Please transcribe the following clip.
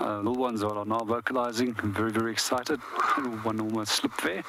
Little ones are now vocalizing. I'm very, very excited. One almost slipped there.